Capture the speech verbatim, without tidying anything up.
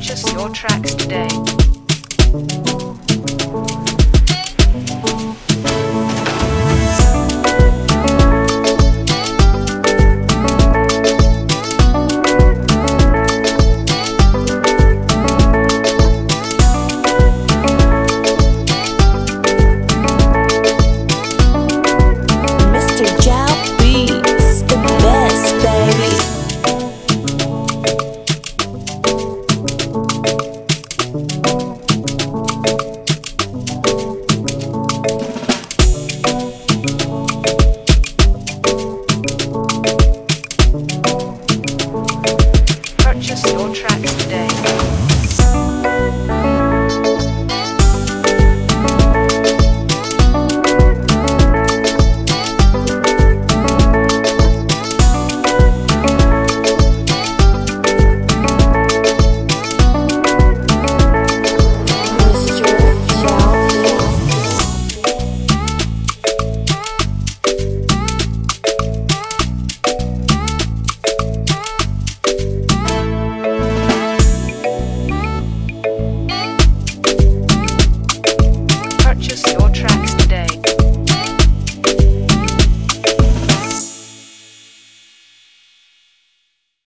purchase your tracks today. Purchase your tracks today.